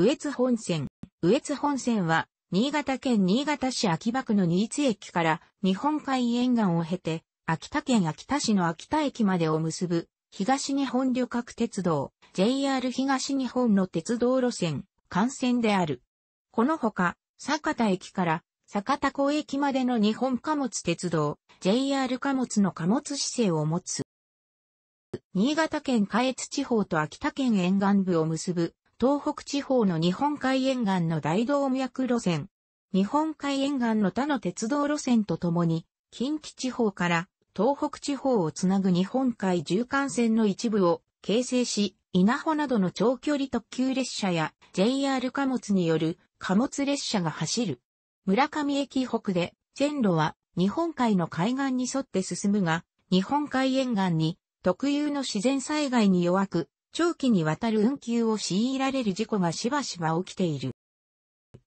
羽越本線。羽越本線は、新潟県新潟市秋葉区の新津駅から日本海沿岸を経て、秋田県秋田市の秋田駅までを結ぶ、東日本旅客鉄道、JR 東日本の鉄道路線、幹線である。このほか、酒田駅から酒田港駅までの日本貨物鉄道、JR 貨物の貨物指定を持つ。新潟県下越地方と秋田県沿岸部を結ぶ、東北地方の日本海沿岸の大動脈路線。日本海沿岸の他の鉄道路線とともに、近畿地方から東北地方をつなぐ日本海縦貫線の一部を形成し、稲穂などの長距離特急列車や JR 貨物による貨物列車が走る。村上駅北で、線路は日本海の海岸に沿って進むが、日本海沿岸に特有の自然災害に弱く、長期にわたる運休を強いられる事故がしばしば起きている。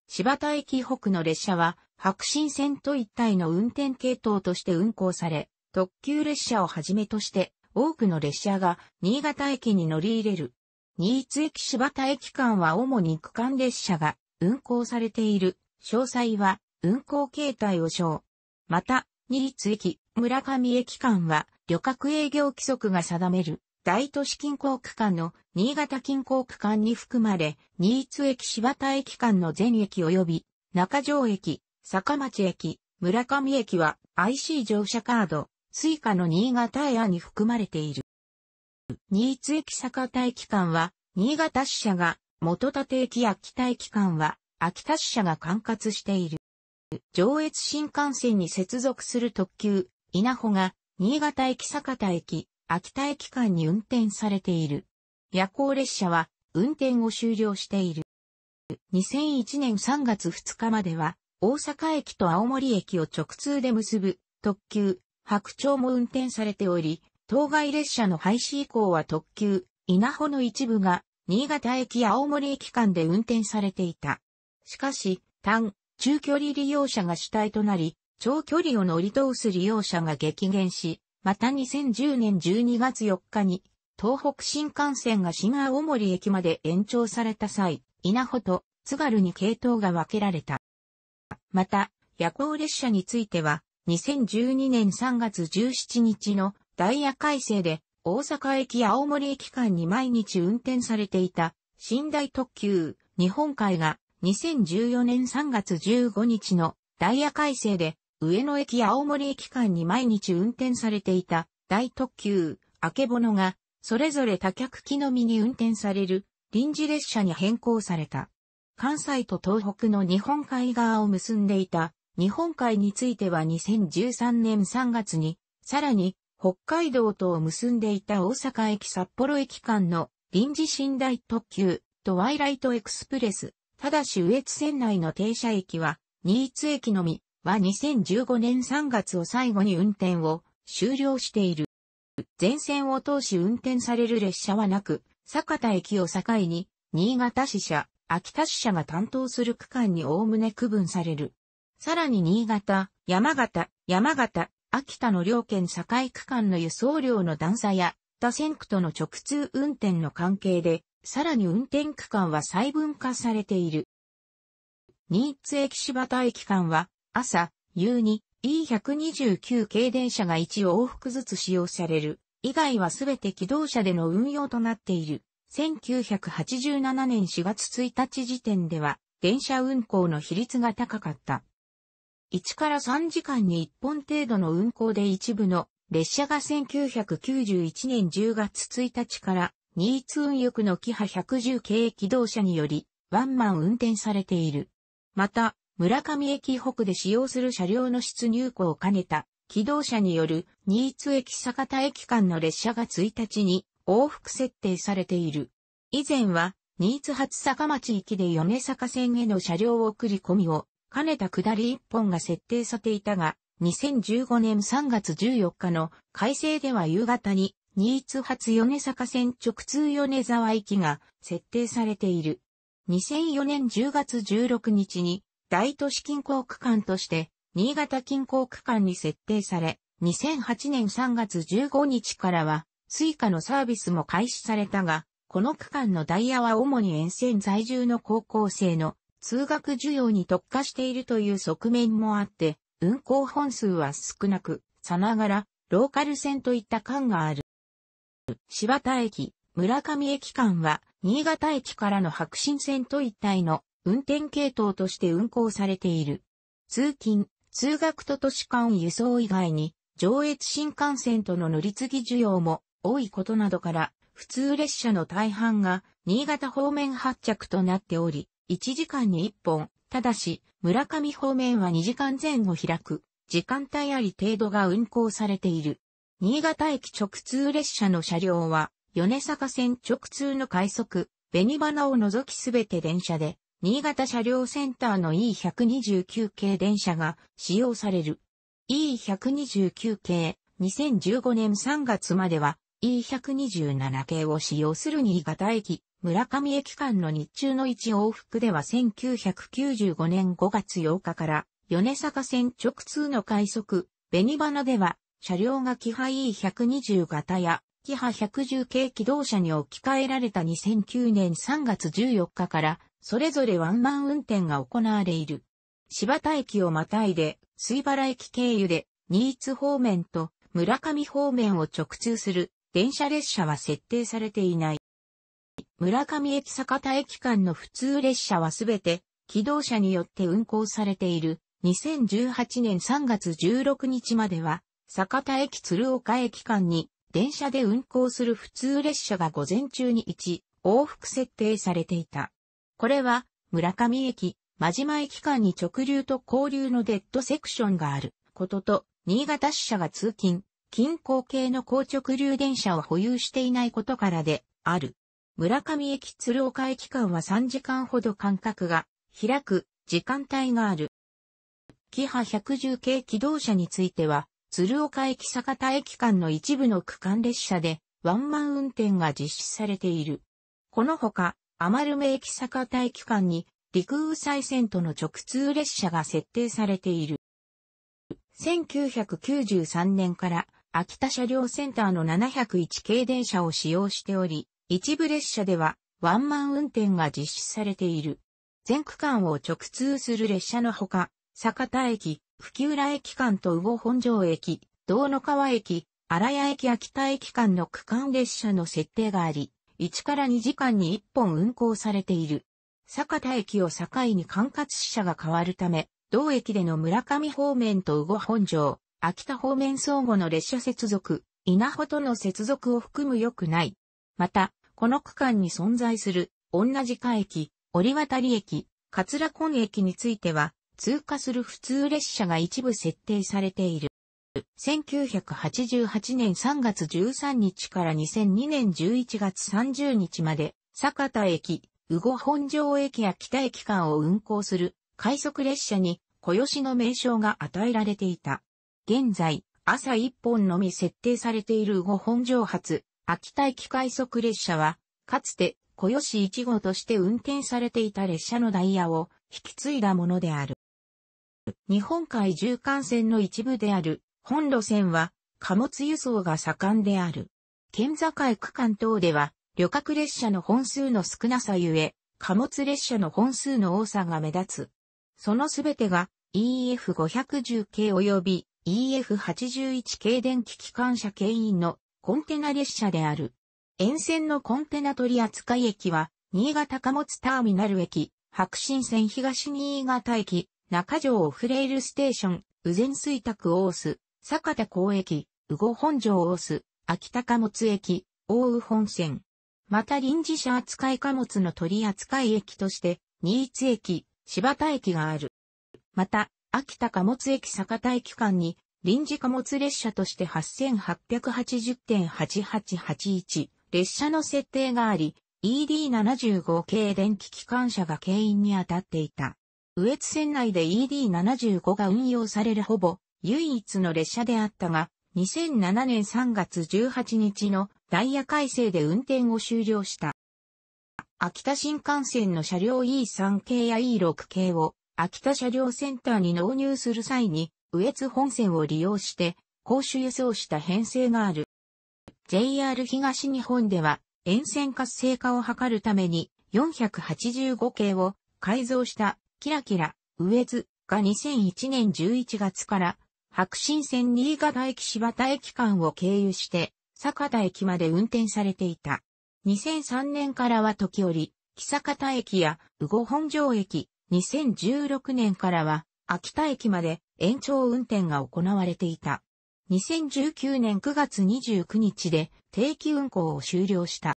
新発田駅北の列車は、白新線と一体の運転系統として運行され、特急列車をはじめとして、多くの列車が新潟駅に乗り入れる。新津駅新発田駅間は主に区間列車が運行されている。詳細は運行形態を称。また、新津駅、村上駅間は旅客営業規則が定める。大都市近郊区間の新潟近郊区間に含まれ、新津駅新発田駅間の全駅及び、中条駅、坂町駅、村上駅は IC 乗車カード、Suicaの新潟エアに含まれている。新津駅酒田駅間は、新潟支社が元立駅秋田駅間は、秋田支社が管轄している。上越新幹線に接続する特急、いなほが、新潟駅酒田駅、秋田駅間に運転されている。夜行列車は運転を終了している。2001年3月2日までは大阪駅と青森駅を直通で結ぶ特急白鳥も運転されており、当該列車の廃止以降は特急稲穂の一部が新潟駅青森駅間で運転されていた。しかし短・中距離利用者が主体となり、長距離を乗り通す利用者が激減し、また2010年12月4日に、東北新幹線が新青森駅まで延長された際、稲穂と津軽に系統が分けられた。また、夜行列車については、2012年3月17日のダイヤ改正で、大阪駅青森駅間に毎日運転されていた、寝台特急、日本海が、2014年3月15日のダイヤ改正で、上野駅青森駅間に毎日運転されていた大特急、あけぼのが、それぞれ他客機のみに運転される臨時列車に変更された。関西と東北の日本海側を結んでいた日本海については2013年3月に、さらに北海道とを結んでいた大阪駅札幌駅間の臨時寝台特急、トワイライトエクスプレス、ただし羽越線内の停車駅は新津駅のみ。は2015年3月を最後に運転を終了している。全線を通し運転される列車はなく、酒田駅を境に、新潟支社、秋田支社が担当する区間に概ね区分される。さらに新潟、山形、秋田の両県境区間の輸送量の段差や、他線区との直通運転の関係で、さらに運転区間は細分化されている。新津駅新発田駅間は、朝、夕に E129 系電車が1往復ずつ使用される。以外はすべて気動車での運用となっている。1987年4月1日時点では、電車運行の比率が高かった。1から3時間に1本程度の運行で一部の列車が1991年10月1日から新津運輸区のキハ110系気動車によりワンマン運転されている。また、村上駅北で使用する車両の出入庫を兼ねた、気動車による新津駅酒田駅間の列車が1日に往復設定されている。以前は、新津発坂町駅で米坂線への車両送り込みを兼ねた下り1本が設定されていたが、2015年3月14日の改正では夕方に、新津発米坂線直通米沢駅が設定されている。2004年10月16日に、大都市近郊区間として、新潟近郊区間に設定され、2008年3月15日からは、Suicaのサービスも開始されたが、この区間のダイヤは主に沿線在住の高校生の通学需要に特化しているという側面もあって、運行本数は少なく、さながらローカル線といった感がある。新発田駅、村上駅間は、新潟駅からの白新線と一体の運転系統として運行されている。通勤、通学と都市間輸送以外に、上越新幹線との乗り継ぎ需要も多いことなどから、普通列車の大半が新潟方面発着となっており、1時間に1本、ただし、村上方面は2時間前後開く、時間帯あり程度が運行されている。新潟駅直通列車の車両は、米坂線直通の快速、紅花を除きすべて電車で、新潟車両センターの E129 系電車が使用される。E129 系、2015年3月までは E127 系を使用する新潟駅、村上駅間の日中の1往復では1995年5月8日から、米坂線直通の快速、紅花では、車両がキハ E120 型や、キハ110系機動車に置き換えられた2009年3月14日から、それぞれワンマン運転が行われる。新発田駅をまたいで、水原駅経由で、新津方面と村上方面を直通する電車列車は設定されていない。村上駅酒田駅間の普通列車はすべて、機動車によって運行されている。2018年3月16日までは、酒田駅鶴岡駅間に、電車で運行する普通列車が午前中に1往復設定されていた。これは村上駅、真島駅間に直流と交流のデッドセクションがあることと、新潟支社が通勤、近郊系の高直流電車を保有していないことからである。村上駅鶴岡駅間は3時間ほど間隔が開く時間帯がある。キハ110系機動車については、鶴岡駅酒田駅間の一部の区間列車でワンマン運転が実施されている。このほか、余目駅酒田駅間に陸羽西線との直通列車が設定されている。1993年から秋田車両センターの701系電車を使用しており、一部列車ではワンマン運転が実施されている。全区間を直通する列車のほか、酒田駅、吹浦駅間と羽後本庄駅、堂の川駅、荒谷駅、秋田駅間の区間列車の設定があり、1から2時間に1本運行されている。酒田駅を境に管轄支社が変わるため、同駅での村上方面と羽後本庄、秋田方面相互の列車接続、稲穂との接続を含む良くない。また、この区間に存在する、女鹿駅、折渡駅、桂根駅については、通過する普通列車が一部設定されている。1988年3月13日から2002年11月30日まで、酒田駅、羽後本庄駅や秋田駅間を運行する快速列車に小吉の名称が与えられていた。現在、朝1本のみ設定されている羽後本庄発、秋田駅快速列車は、かつて小吉1号として運転されていた列車のダイヤを引き継いだものである。日本海縦貫線の一部である本路線は貨物輸送が盛んである。県境区間等では旅客列車の本数の少なさゆえ貨物列車の本数の多さが目立つ。そのすべてが EF510 系及び EF81 系電気機関車牽引のコンテナ列車である。沿線のコンテナ取扱駅は新潟貨物ターミナル駅、白新線東新潟駅、中条オフレールステーション、羽前水宅大須、酒田港駅、羽後本庄大須、秋田貨物駅、奥羽本線。また臨時車扱い貨物の取扱い駅として、新津駅、新発田駅がある。また、秋田貨物駅酒田駅間に、臨時貨物列車として 8880.8881 列車の設定があり、ED75 系電気機関車が牽引に当たっていた。羽越線内で ED75 が運用されるほぼ唯一の列車であったが、2007年3月18日のダイヤ改正で運転を終了した。秋田新幹線の車両 E3 系や E6 系を秋田車両センターに納入する際に、羽越本線を利用して公衆輸送した編成がある。JR 東日本では沿線活性化を図るために485系を改造したキラキラ上津が2001年11月から白新線新潟駅柴田駅間を経由して酒田駅まで運転されていた。2003年からは時折、木坂田駅や羽後本庄駅、2016年からは秋田駅まで延長運転が行われていた。2019年9月29日で定期運行を終了した。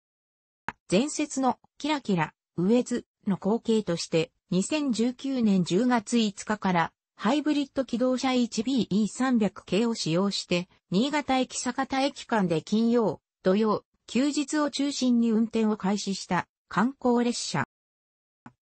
前節のキラキラ上津の後継として2019年10月5日からハイブリッド機動車 1BE300 系を使用して新潟駅酒田駅間で金曜、土曜、休日を中心に運転を開始した観光列車。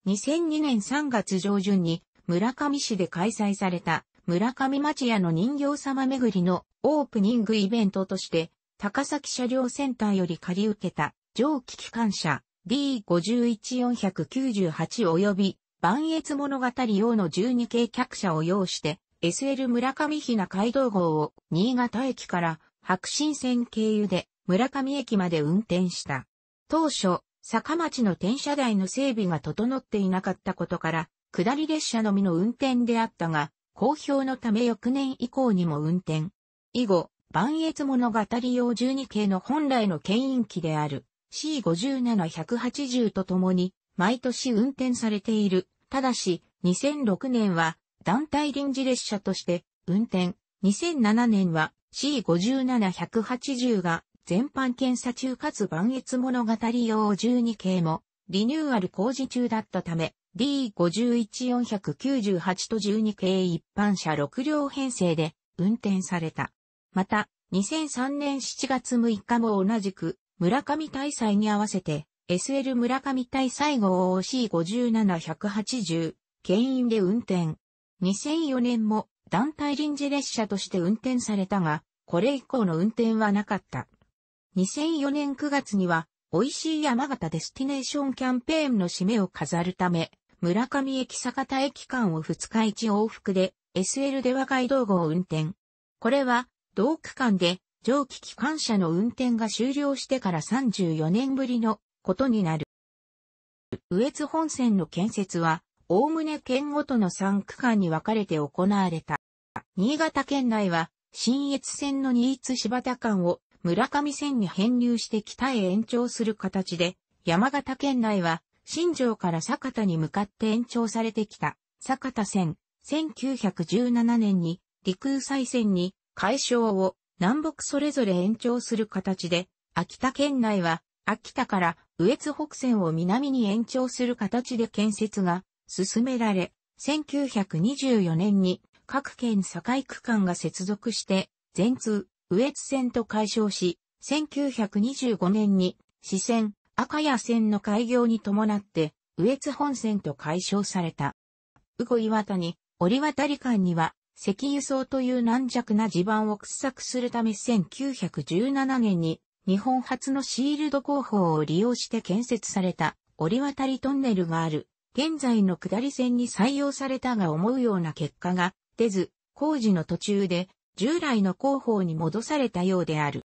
2002年3月上旬に村上市で開催された村上町屋の人形様巡りのオープニングイベントとして高崎車両センターより借り受けた蒸気機関車 D51498 及び磐越物語用の12系客車を要して SL 村上雛街道号を新潟駅から白新線経由で村上駅まで運転した。当初、坂町の転車台の整備が整っていなかったことから、下り列車のみの運転であったが、好評のため翌年以降にも運転。以後、磐越物語用12系の本来の牽引機である C57-180 とともに、毎年運転されている。ただし、2006年は団体臨時列車として運転。2007年は C57-180 が、全般検査中かつ磐越物語用12系もリニューアル工事中だったため D51498 と12系一般車6両編成で運転された。また2003年7月6日も同じく村上大祭に合わせて SL 村上大祭号を C57180 牽引で運転。2004年も団体臨時列車として運転されたがこれ以降の運転はなかった。2004年9月には、美味しい山形デスティネーションキャンペーンの締めを飾るため、村上駅酒田駅間を2日1往復で、SL 出羽街道号を運転。これは、同区間で、蒸気機関車の運転が終了してから34年ぶりのことになる。上津本線の建設は、おおむね県ごとの3区間に分かれて行われた。新潟県内は、信越線の新津柴田間を、村上線に編入して北へ延長する形で、山形県内は、新庄から酒田に向かって延長されてきた、酒田線、1917年に、陸羽西線に、改称を、南北それぞれ延長する形で、秋田県内は、秋田から羽越北線を南に延長する形で建設が進められ、1924年に、各県境区間が接続して、全通。羽越線と改称し、1925年に、支線、赤谷線の開業に伴って、羽越本線と改称された。羽後岩谷、折渡間には、石油層という軟弱な地盤を掘削するため1917年に、日本初のシールド工法を利用して建設された、折渡トンネルがある。現在の下り線に採用されたが思うような結果が出ず、工事の途中で、従来の工法に戻されたようである。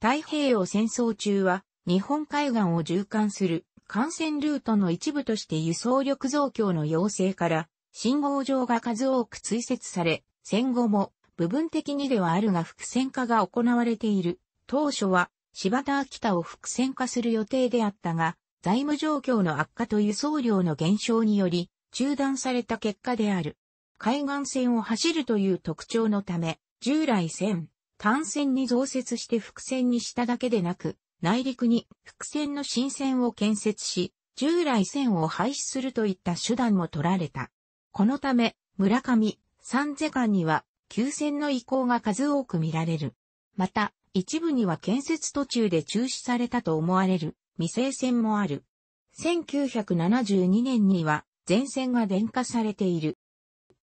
太平洋戦争中は日本海岸を縦貫する幹線ルートの一部として輸送力増強の要請から信号場が数多く追設され、戦後も部分的にではあるが複線化が行われている。当初は柴田秋田を複線化する予定であったが、財務状況の悪化と輸送量の減少により中断された結果である。海岸線を走るという特徴のため、従来線、単線に増設して複線にしただけでなく、内陸に複線の新線を建設し、従来線を廃止するといった手段も取られた。このため、村上、三瀬間には、旧線の移行が数多く見られる。また、一部には建設途中で中止されたと思われる未成線もある。1972年には、全線が電化されている。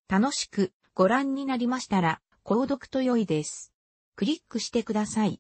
楽しくご覧になりましたら、購読と良いです。クリックしてください。